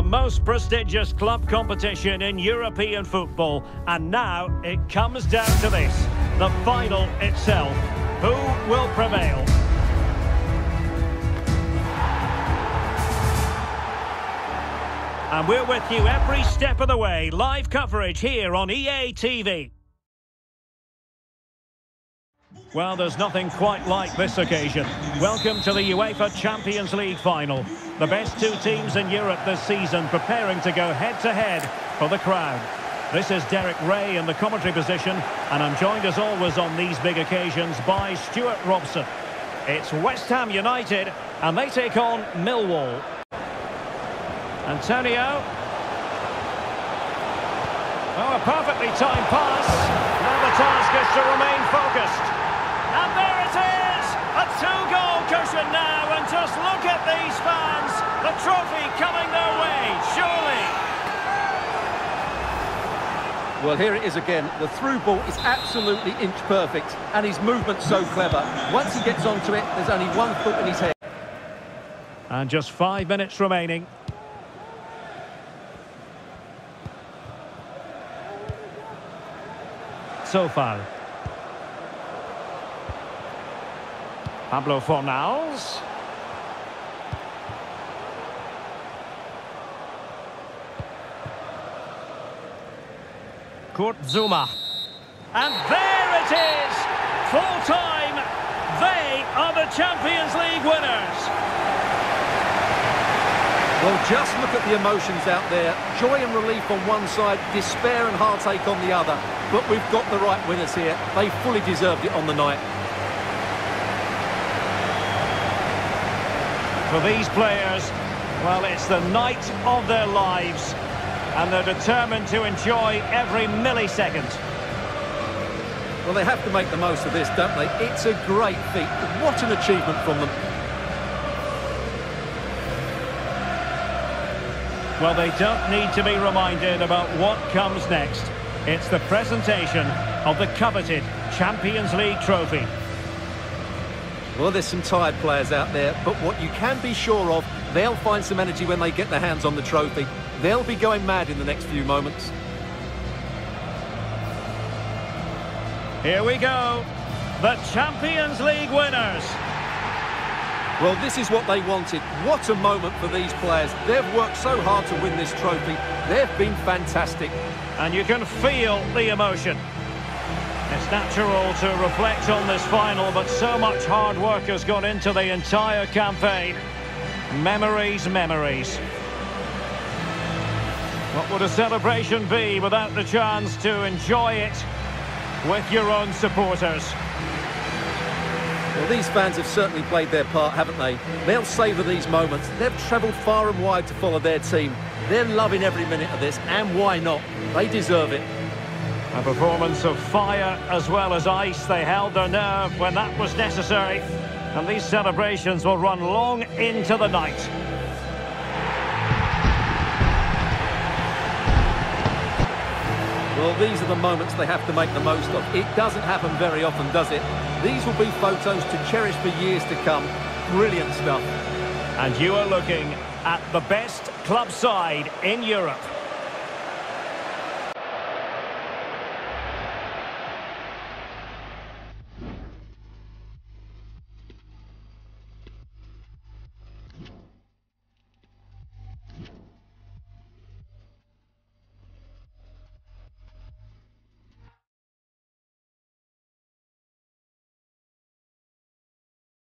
the most prestigious club competition in European football. And now it comes down to this, the final itself. Who will prevail? And we're with you every step of the way. Live coverage here on EA TV. Well, there's nothing quite like this occasion. Welcome to the UEFA Champions League final. The best two teams in Europe this season preparing to go head-to-head for the crown. This is Derek Ray in the commentary position, and I'm joined as always on these big occasions by Stuart Robson. It's West Ham United, and they take on Millwall. Antonio. Oh, a perfectly timed pass. Now the task is to remain focused. And there it is! A two-goal cushion now, and just look at these fans. The trophy coming their way, surely. Well, here it is again. The through ball is absolutely inch perfect, and his movement's so clever. Once he gets onto it, there's only one foot in his head. And just 5 minutes remaining. So far, Pablo Fornals. Kurt Zuma. And there it is! Full time, they are the Champions League winners! Well, just look at the emotions out there. Joy and relief on one side, despair and heartache on the other. But we've got the right winners here. They fully deserved it on the night. For these players, well, it's the night of their lives, and they're determined to enjoy every millisecond. Well, they have to make the most of this, don't they? It's a great feat. What an achievement from them. Well, they don't need to be reminded about what comes next. It's the presentation of the coveted Champions League trophy. Well, there's some tired players out there, but what you can be sure of, they'll find some energy when they get their hands on the trophy. They'll be going mad in the next few moments. Here we go, the Champions League winners. Well, this is what they wanted. What a moment for these players. They've worked so hard to win this trophy. They've been fantastic. And you can feel the emotion. It's natural to reflect on this final, but so much hard work has gone into the entire campaign. Memories, memories. What would a celebration be without the chance to enjoy it with your own supporters? Well, these fans have certainly played their part, haven't they? They'll savour these moments. They've travelled far and wide to follow their team. They're loving every minute of this, and why not? They deserve it. A performance of fire as well as ice. They held their nerve when that was necessary. And these celebrations will run long into the night. Well, these are the moments they have to make the most of. It doesn't happen very often, does it? These will be photos to cherish for years to come. Brilliant stuff. And you are looking at the best club side in Europe.